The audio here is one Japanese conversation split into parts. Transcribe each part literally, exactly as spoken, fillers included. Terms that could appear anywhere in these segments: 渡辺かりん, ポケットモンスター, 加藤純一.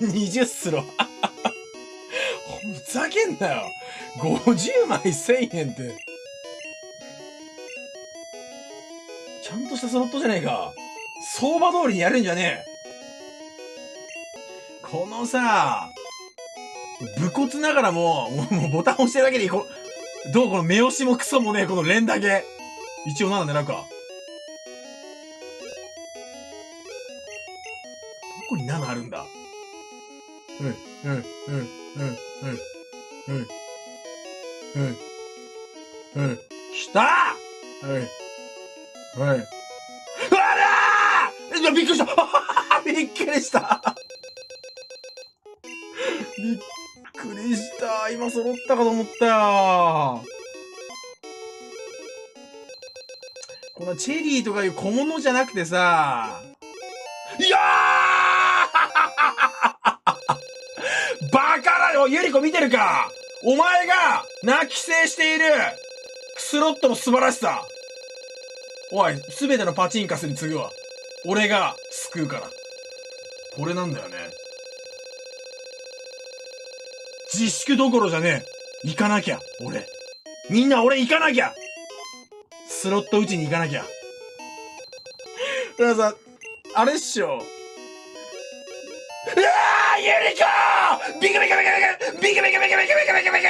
にじゅうスロふざけんなよ。ごじゅうまいせんえんってちゃんとしたスロットじゃねえか。相場通りにやるんじゃねえ。このさ、武骨ながらも、もうボタン押してるだけでいい。この、どうこの目押しもクソもねえ、この連だけ。一応なんだね、なんか。どこにななあるんだ。うん、うん、うん、うん、うん、うん、うん、うん。きた！はい。はい。あらー！びっくりしたびっくりしたびっくりした。今揃ったかと思ったよ。このチェリーとかいう小物じゃなくてさ。いやーバカだよ。ゆりこ見てるか。お前が泣き生しているスロットの素晴らしさ。おい、すべてのパチンカスに次ぐわ。俺が救うから。これなんだよね。自粛どころじゃねえ。行かなきゃ、俺。みんな俺行かなきゃ！スロット打ちに行かなきゃ。だからさ、あれっしょ。うわぁユリコー！ビクビクビクビクビクビクビクビクビクビクビク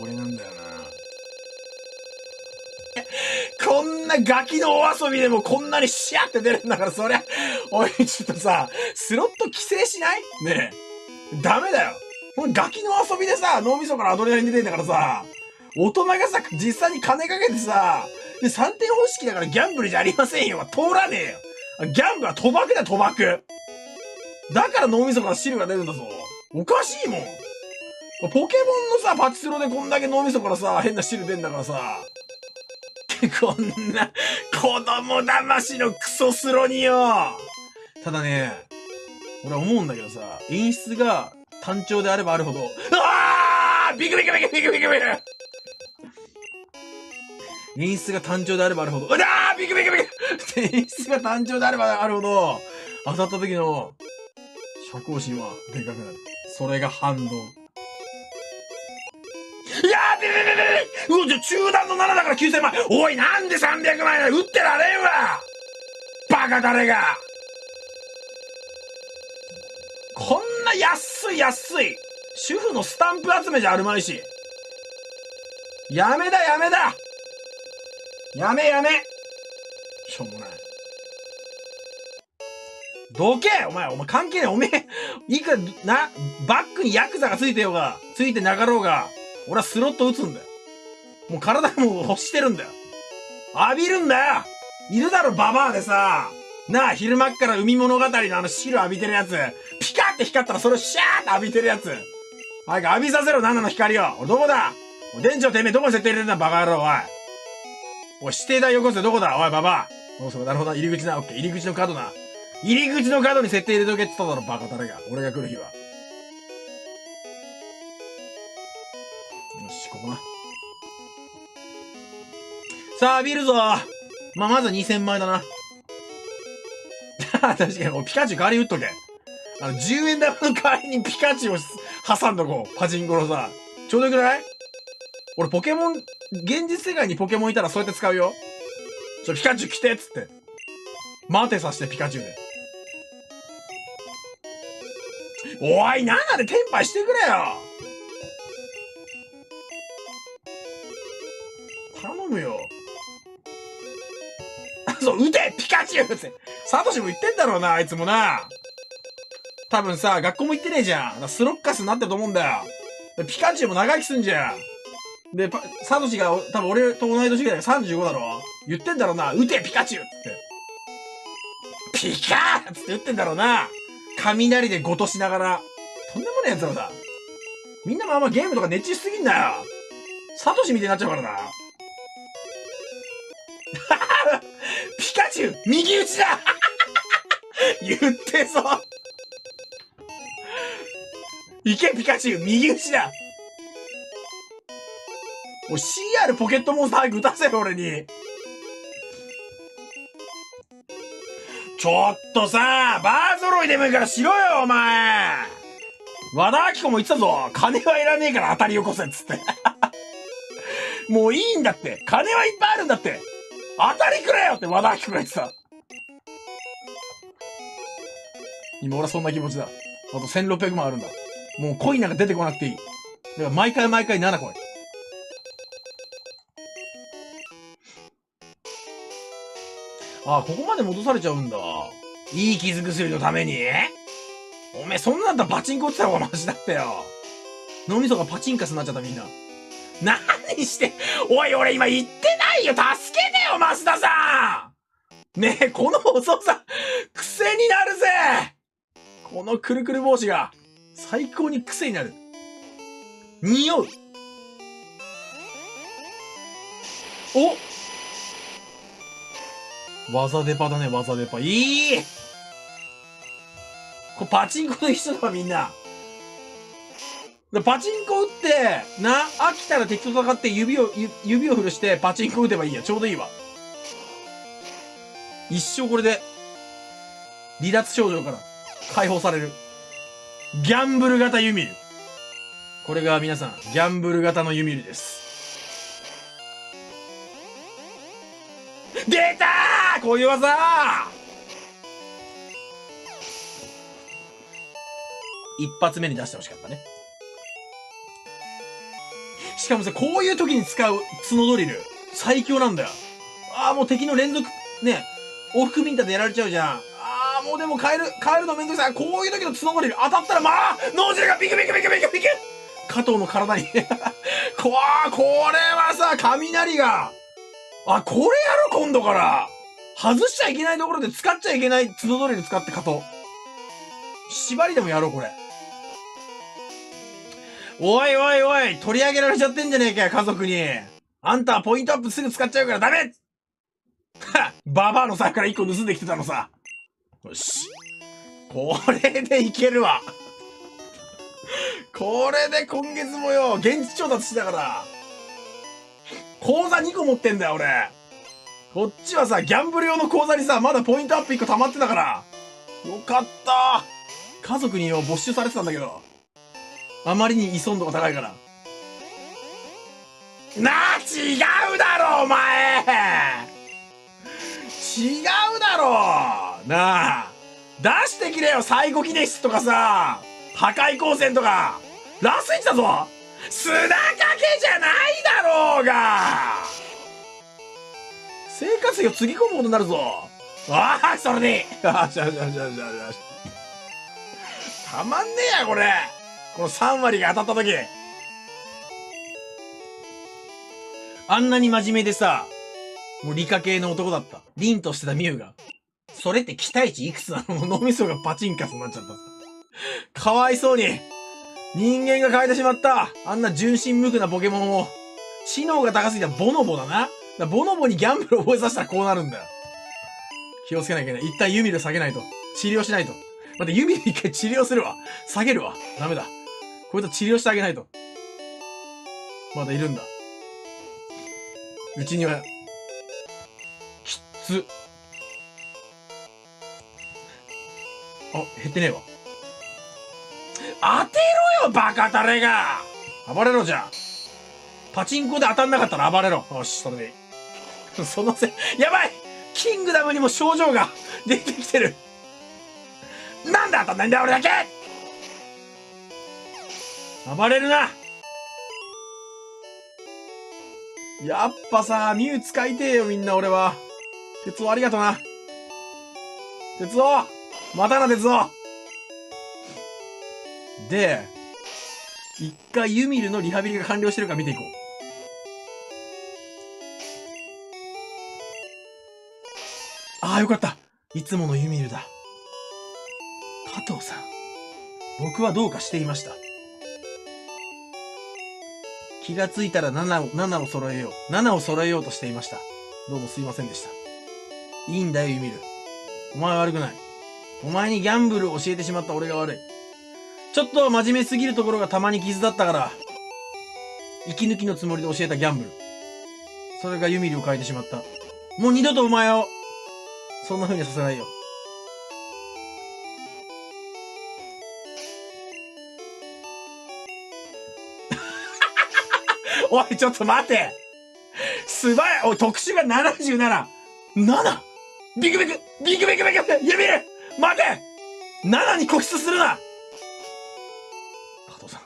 これなんだよな。こんなガキのお遊びでもこんなにシャーって出るんだから、そりゃ、おい、ちょっとさ、スロット規制しない？ねえ。ダメだよ。このガキの遊びでさ、脳みそからアドレナリン出てんだからさ、大人がさ、実際に金かけてさ、で、さんてん方式だからギャンブルじゃありませんよ。通らねえよ。ギャンブルは賭博だよ、賭博。だから脳みそから汁が出るんだぞ。おかしいもん。ポケモンのさ、パチスロでこんだけ脳みそからさ、変な汁出んだからさ、こんな、子供騙しのクソスロによ。ただね、俺は思うんだけどさ、演出が単調であればあるほど、あービクビクビクビクビクビク演出が単調であればあるほど、うわービクビクビクって演出が単調であればあるほど、当たった時の、射光心はでかくなる。それが反動。いやー、ビビビビビうわ、中段のななだからきゅうせんまい。おい、なんでさんびゃくまいだ。打ってられんわ。バカ誰が。こんな安い安い。主婦のスタンプ集めじゃあるまいし。やめだ、やめだ。やめやめ。しょうもない。どけお前、お前関係ねえ。おめえ、いくら、な、バックにヤクザがついてようが、ついてなかろうが。俺はスロット打つんだよ。もう体も欲してるんだよ。浴びるんだよ。いるだろ、ババアでさ。なあ、昼間っから海物語のあの汁浴びてるやつ。ピカって光ったらそれをシャーって浴びてるやつ。早く浴びさせろ、ななの光を。俺どこだ？電池をてめえどこに設定入れるんだ、バカ野郎、おい。おい、指定台よこせ、どこだ、おい、ババア。おそう、なるほど、入り口な、オッケー、入り口の角な。入り口の角に設定入れとけって言っただろ、バカ誰が。俺が来る日は。ここな。さあ、ビールぞ。まあ、まずはにせんまいだな。確かに、ピカチュウ代わりに打っとけ。あの、じゅうえん玉の代わりにピカチュウを挟んどこう。パチンコのさ。ちょうどいいくらい？俺、ポケモン、現実世界にポケモンいたらそうやって使うよ。ちょ、ピカチュウ来てっつって。待てさせて、ピカチュウで。おい、なんなんでテンパイしてくれよ。頼むよ。あ、そう、撃てピカチュウって。サトシも言ってんだろうな、あいつもな。多分さ、学校も行ってねえじゃん。スロッカスになってると思うんだよ。ピカチュウも長生きすんじゃん。で、サトシが、多分俺と同い年ぐらいさんじゅうごだろ。言ってんだろうな、撃てピカチュウって。ピカーって言ってんだろうな。雷でごとしながら。とんでもねえ奴らだ。みんなもあんまゲームとか熱中しすぎんなよ。サトシみたいになっちゃうからな。ピカチュウ右打ちだ言ってそういけピカチュウ右打ちだおい シーアール ポケットモンスター早く打たせろ俺にちょっとさ、バー揃いでもいいからしろよ、お前。和田アキ子も言ってたぞ。金はいらねえから当たりよこせっつって。もういいんだって。金はいっぱいあるんだって。当たりくれよって和田アキ子が言ってた。今俺はそんな気持ちだ。あとせんろっぴゃくまんあるんだ。もうコインなんか出てこなくていい。だから毎回毎回ななコイン。ああ、ここまで戻されちゃうんだ。いい傷薬のために？おめえ、そんなんだったらパチンコ打ってた方がマシだったよ。脳みそがパチンカスになっちゃったみんな。何して、おい、俺今言ってないよ。助けてよ、増田さん。ねえ、この遅さ、癖になるぜ。このくるくる帽子が、最高に癖になる。匂う。おっ技デパだね、技デパ。いい！これパチンコと一緒だわ、みんな。パチンコ打って、な、飽きたら敵と戦って指を、指を振るしてパチンコ打てばいいや。ちょうどいいわ。一生これで、離脱症状から解放される。ギャンブル型ユミル。これが皆さん、ギャンブル型のユミルです。出たー！こういう技ー！一発目に出してほしかったね。しかもさ、こういう時に使う角ドリル、最強なんだよ。ああ、もう敵の連続、ね、往復ビンタでやられちゃうじゃん。ああ、もうでも変える、変えるのめんどくさい。こういう時の角ドリル、当たったら、まあ、脳汁がビクビクビクビクビク！加藤の体に。こわー、これはさ、雷が、あ、これやろ、今度から。外しちゃいけないところで使っちゃいけない角ドリル使って加藤。縛りでもやろう、これ。おいおいおい、取り上げられちゃってんじゃねえかよ、家族に。あんたはポイントアップすぐ使っちゃうからダメ！はババアの財布からいっこ盗んできてたのさ。よし。これでいけるわ。これで今月もよ、現地調達してたから。口座にこ持ってんだよ、俺。こっちはさ、ギャンブル用の口座にさ、まだポイントアップいっこ溜まってたから。よかった。家族によ、没収されてたんだけど。あまりに依存度が高いから。なあ、違うだろ、お前違うだろなあ。出してきれよ、最後記念室とかさ、破壊光線とか。ラスイチだぞ砂かけじゃないだろうが生活費をつぎ込むことになるぞああ、それであしゃしゃしゃしゃしゃたまんねえや、これこのさん割が当たった時あんなに真面目でさ、もう理科系の男だった。凛としてたミュウが。それって期待値いくつなのもう脳みそがパチンカスになっちゃった。かわいそうに人間が変えてしまった。あんな純真無垢なポケモンを。知能が高すぎたボノボだな。だからボノボにギャンブルを覚えさせたらこうなるんだよ。気をつけなきゃいけない。一旦ユミル下げないと。治療しないと。待って、ユミル一回治療するわ。下げるわ。ダメだ。こいつは治療してあげないと。まだいるんだ。うちには、きつ。あ、減ってねえわ。当てろよ、バカタレが暴れろじゃん。パチンコで当たんなかったら暴れろ。よし、それでいい。そのせい、やばいキングダムにも症状が出てきてる。なんで当たんないんだ、俺だけ暴れるな。やっぱさ、ミュウ使いてえよ、みんな俺は。鉄夫ありがとな。鉄夫またな、鉄夫で、一回ユミルのリハビリが完了してるか見ていこう。ああ、よかった。いつものユミルだ。加藤さん。僕はどうかしていました。気がついたらななを、ななを揃えよう。ななを揃えようとしていました。どうもすいませんでした。いいんだよ、ユミル。お前は悪くない。お前にギャンブルを教えてしまった俺が悪い。ちょっと真面目すぎるところがたまに傷だったから、息抜きのつもりで教えたギャンブル。それがユミルを変えてしまった。もう二度とお前を、そんな風にさせないよ。おい、ちょっと待て。素早い。おい、特殊がななじゅうなな。なな! ビクビクビクビクビク指待て !なな に固執するな加藤さん、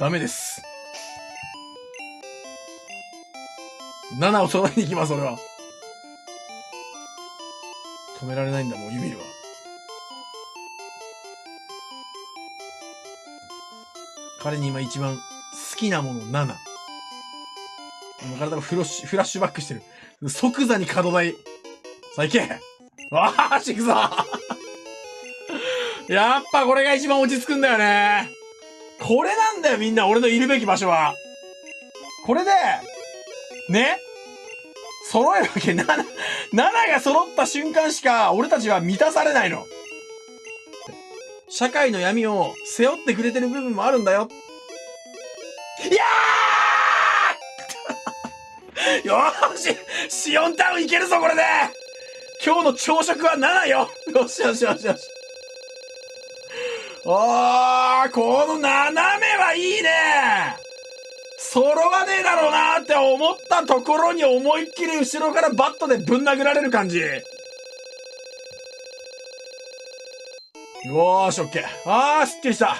ダメです。ななを揃えに行きます、俺は。止められないんだ、もう指は。彼に今一番好きなものなな。体がフラッシュ、フラッシュバックしてる。即座に角台。さあ行けわーし行くぞやっぱこれが一番落ち着くんだよね。これなんだよみんな、俺のいるべき場所は。これで、ね揃えるわけ。なな、ななが揃った瞬間しか俺たちは満たされないの。社会の闇を背負ってくれてる部分もあるんだよ。いやーよーしシオンタウンいけるぞこれで。今日の朝食はななよ。よしよしよしよし。あー、この斜めはいいね。揃わねえだろうなーって思ったところに思いっきり後ろからバットでぶん殴られる感じ。よーし、オッケー。あー、すっきりした。